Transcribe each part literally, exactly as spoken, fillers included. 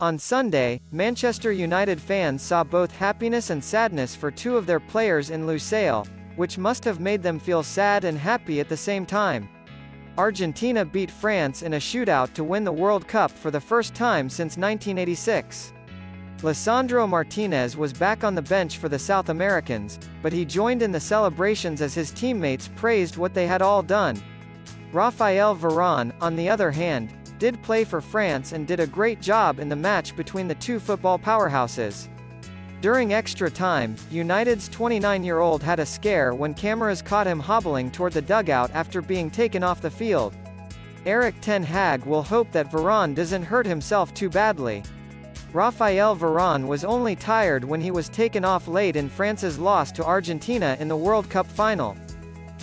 On Sunday, Manchester United fans saw both happiness and sadness for two of their players in Lusail, which must have made them feel sad and happy at the same time. Argentina beat France in a shootout to win the World Cup for the first time since nineteen eighty-six. Lisandro Martinez was back on the bench for the South Americans, but he joined in the celebrations as his teammates praised what they had all done. Raphael Varane, on the other hand, did play for France and did a great job in the match between the two football powerhouses. During extra time, United's twenty-nine-year-old had a scare when cameras caught him hobbling toward the dugout after being taken off the field. Erik ten Hag will hope that Varane doesn't hurt himself too badly. Raphael Varane was only tired when he was taken off late in France's loss to Argentina in the World Cup final.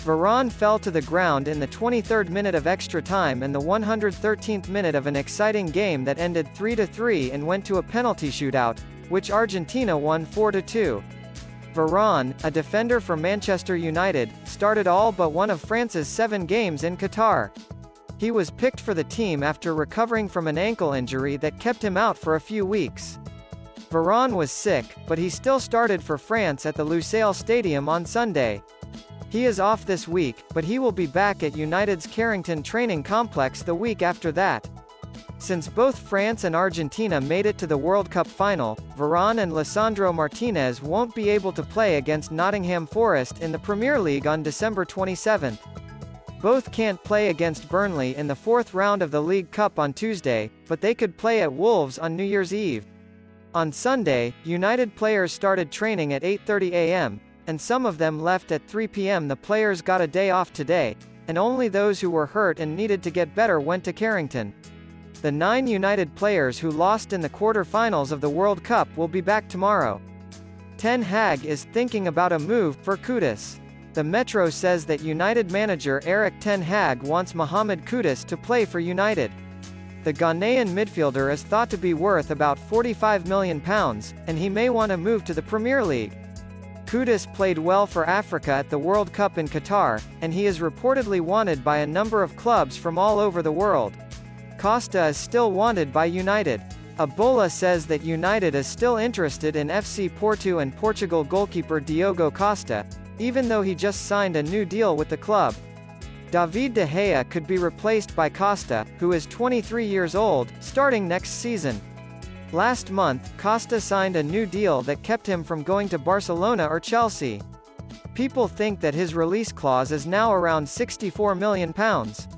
Varane fell to the ground in the twenty-third minute of extra time and the one hundred thirteenth minute of an exciting game that ended three to three and went to a penalty shootout, which Argentina won four to two. Varane, a defender for Manchester United, started all but one of France's seven games in Qatar. He was picked for the team after recovering from an ankle injury that kept him out for a few weeks. Varane was sick, but he still started for France at the Lusail Stadium on Sunday. He is off this week, but he will be back at United's Carrington training complex the week after that. Since both France and Argentina made it to the World Cup final, Varane and Lisandro Martinez won't be able to play against Nottingham Forest in the Premier League on December twenty-seventh. Both can't play against Burnley in the fourth round of the League Cup on Tuesday, but they could play at Wolves on New Year's Eve. On Sunday, United players started training at eight thirty a m, and some of them left at three p m The players got a day off today, and only those who were hurt and needed to get better went to Carrington. The nine United players who lost in the quarter-finals of the World Cup will be back tomorrow. Ten Hag is thinking about a move for Kudus. The Metro says that United manager Erik ten Hag wants Mohamed Kudus to play for United. The Ghanaian midfielder is thought to be worth about forty-five million pounds, and he may want to move to the Premier League. Kudus played well for Africa at the World Cup in Qatar, and he is reportedly wanted by a number of clubs from all over the world. Costa is still wanted by United. Abola says that United is still interested in F C Porto and Portugal goalkeeper Diogo Costa, even though he just signed a new deal with the club. David de Gea could be replaced by Costa, who is twenty-three years old, starting next season. Last month, Costa signed a new deal that kept him from going to Barcelona or Chelsea. People think that his release clause is now around sixty-four million pounds.